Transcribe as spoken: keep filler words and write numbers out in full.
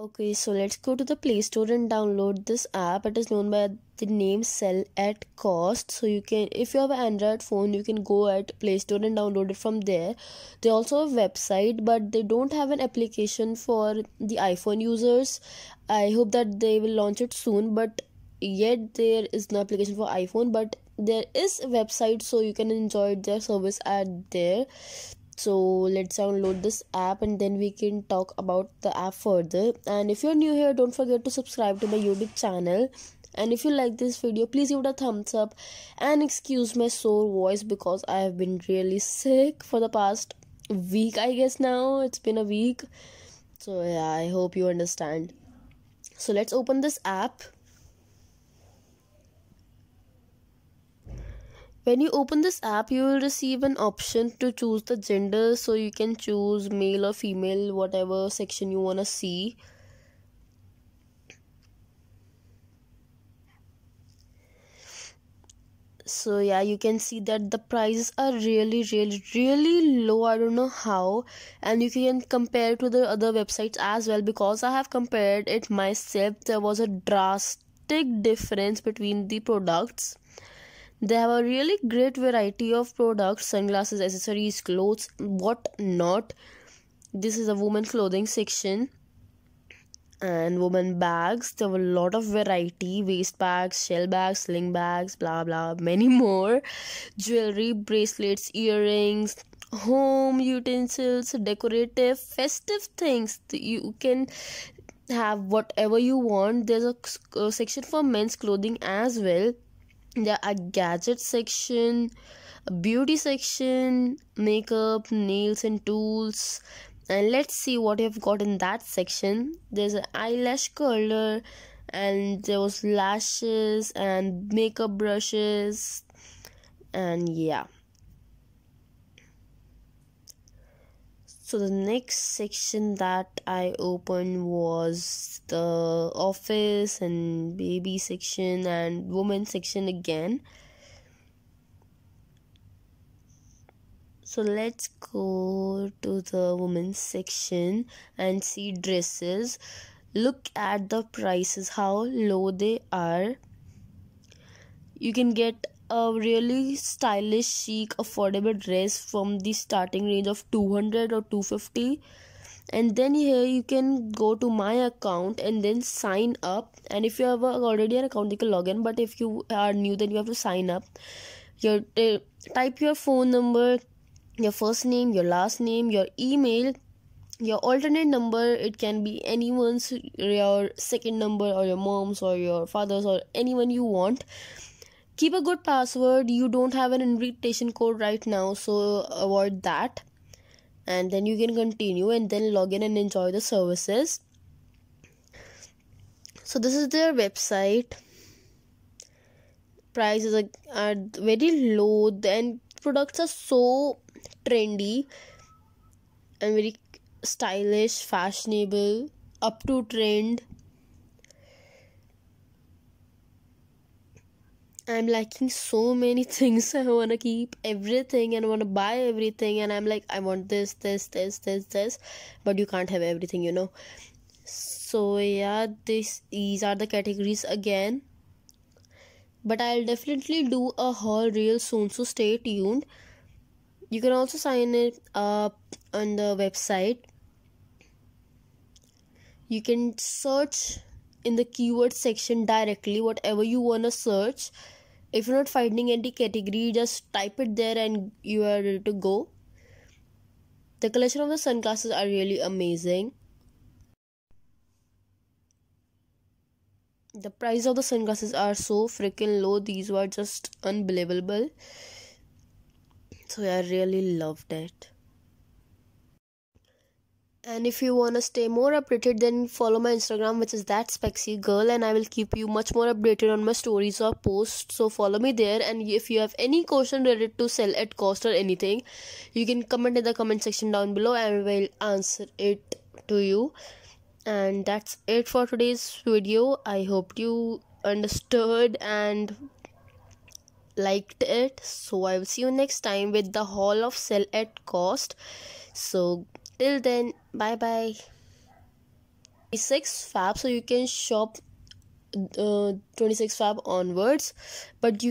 Okay, so let's go to the Play Store and download this app. It is known by the name Sell at Cost. So you can, if you have an Android phone, you can go at Play Store and download it from there. They also have a website, but they don't have an application for the iPhone users. I hope that they will launch it soon, but yet there is no application for iPhone, but there is a website, so you can enjoy their service at there. So let's download this app and then we can talk about the app further. And if you're new here, don't forget to subscribe to my YouTube channel. And if you like this video, please give it a thumbs up. And excuse my sore voice because I have been really sick for the past week, I guess now. It's been a week. So yeah, I hope you understand. So let's open this app. When you open this app, you will receive an option to choose the gender, so you can choose male or female, whatever section you want to see. So yeah, you can see that the prices are really really really low. I don't know how. And you can compare to the other websites as well, because I have compared it myself. There was a drastic difference between the products. They have a really great variety of products, sunglasses, accessories, clothes, what not. This is a woman clothing section and woman bags. There were a lot of variety, waist bags, shell bags, sling bags, blah blah, many more. Jewelry, bracelets, earrings, home utensils, decorative, festive things. You can have whatever you want. There's a, a section for men's clothing as well. There are gadget section, beauty section, makeup, nails and tools. And let's see what you've got in that section. There's an eyelash curler, and there was lashes and makeup brushes. And yeah. So the next section that I opened was the office and baby section and women section again. So let's go to the women's section and see dresses. Look at the prices, how low they are. You can get a really stylish, chic, affordable dress from the starting range of two hundred or two fifty, and then here you can go to my account and then sign up. And if you have already an account, you can log in, but if you are new, then you have to sign up. Your uh, type your phone number, your first name, your last name, your email, your alternate number. It can be anyone's, your second number or your mom's or your father's or anyone you want. Keep a good password. You don't have an invitation code right now, so avoid that. And then you can continue and then log in and enjoy the services. So this is their website. Prices are, are very low, and products are so trendy and very stylish, fashionable, up to trend. I'm liking so many things. I want to keep everything and want to buy everything. And I'm like, I want this, this, this, this, this. But you can't have everything, you know. So yeah, this, these are the categories again. But I'll definitely do a haul reel soon, so stay tuned. You can also sign it up on the website. You can search in the keyword section directly, whatever you want to search. If you're not finding any category, just type it there and you are ready to go. The collection of the sunglasses are really amazing. The price of the sunglasses are so freaking low. These were just unbelievable. So I really loved it. And if you want to stay more updated, then follow my Instagram, which is that spexy girl, and I will keep you much more updated on my stories or posts. So follow me there. And if you have any question related to Sell at Cost or anything, you can comment in the comment section down below and I will answer it to you. And that's it for today's video. I hope you understood and liked it. So I will see you next time with the haul of Sell at Cost. So till then, bye bye. twenty-six Feb, so you can shop uh, twenty-six Feb onwards, but you